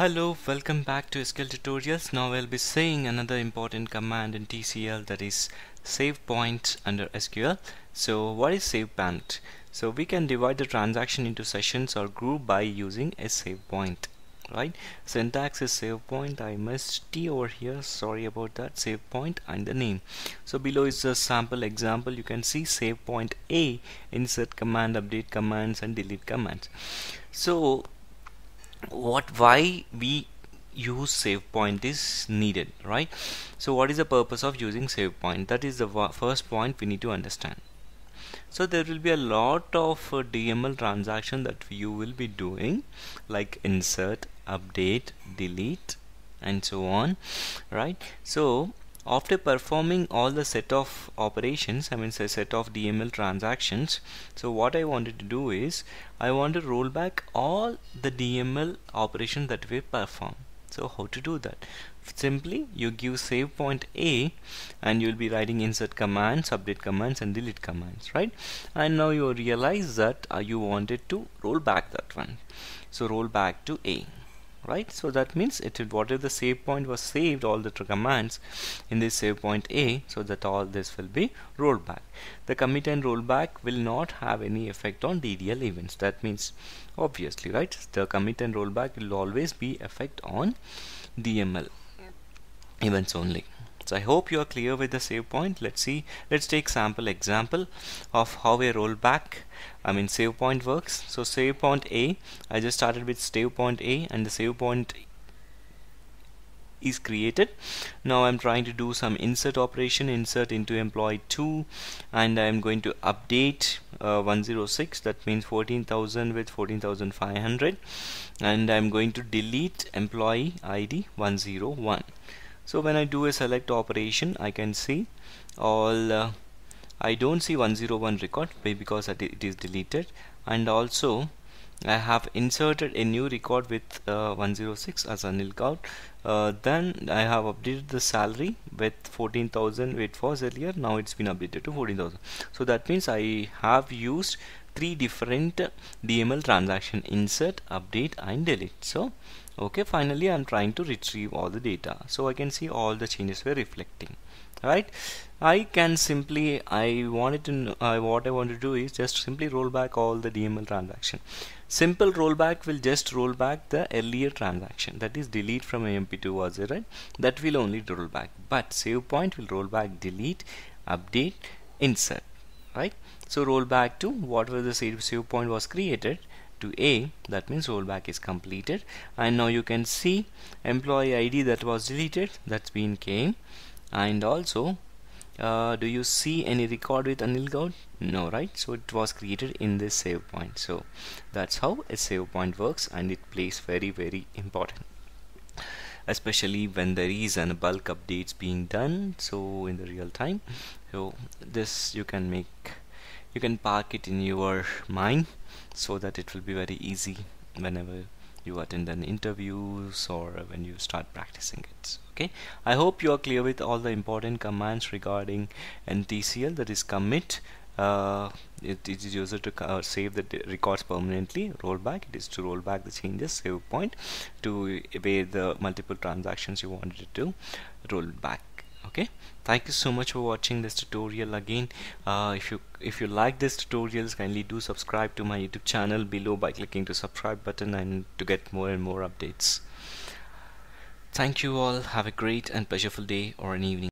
Hello, welcome back to SQL tutorials. Now I'll be saying another important command in TCL, that is save point under SQL. So what is save point? So we can divide the transaction into sessions or group by using a save point, right? Syntax is save point. I missed T over here, sorry about that. Save point and the name. So below is a sample example. You can see save point A, insert command, update commands and delete commands. So why we use save point is needed, right? So what is the purpose of using save point? That is the first point we need to understand. So there will be a lot of DML transaction that you will be doing, like insert, update, delete and so on, right? So after performing all the set of operations, I mean say set of DML transactions, so what I wanted to do is I want to roll back all the DML operations that we perform. So how to do that? Simply you give save point A and you'll be writing insert commands, update commands and delete commands, right? And now you realize that you wanted to roll back that one, so roll back to A, right? So that means whatever the save point was saved, all the commands in this save point A, so that all this will be rolled back. The commit and rollback will not have any effect on DDL events. That means obviously, right, the commit and rollback will always be effect on DML events only. So I hope you are clear with the save point. Let's take sample example of how a rollback, I mean save point works. So save point A, I just started with save point A and the save point is created. Now I'm trying to do some insert operation, insert into employee 2, and I'm going to update 106, that means 14,000 with 14,500, and I'm going to delete employee ID 101. So when I do a select operation, I can see all, I don't see 101 record because it is deleted, and also I have inserted a new record with 106 as Anil Gaur. Then I have updated the salary with 14,000, it was earlier, now it's been updated to 14,000. So that means I have used three different DML transaction, insert, update and delete. So okay, finally I'm trying to retrieve all the data, so I can see all the changes were reflecting, right? I can simply, what I want to do is just simply roll back all the DML transaction. Simple rollback will just roll back the earlier transaction, that is delete from AMP2 was it, right? That will only roll back, but save point will roll back delete, update, insert, right? So roll back to whatever the save point was created to A, that means rollback is completed. And now you can see employee ID that was deleted, that's been came, and also do you see any record with Anil Gaur? No, right? So it was created in this save point. So that's how a save point works, and it plays very, very important, especially when there is an bulk updates being done, so in the real time. So this you can park it in your mind, so that it will be very easy whenever you attend an interviews or when you start practicing it. Okay, I hope you are clear with all the important commands regarding TCL, that is commit, it is used to save the records permanently, rollback, it is to roll back the changes, save point to obey the multiple transactions you wanted to roll back. Okay, thank you so much for watching this tutorial again. If you like this tutorials, kindly do subscribe to my YouTube channel below by clicking the subscribe button and to get more and more updates. Thank you all, have a great and pleasurable day or an evening.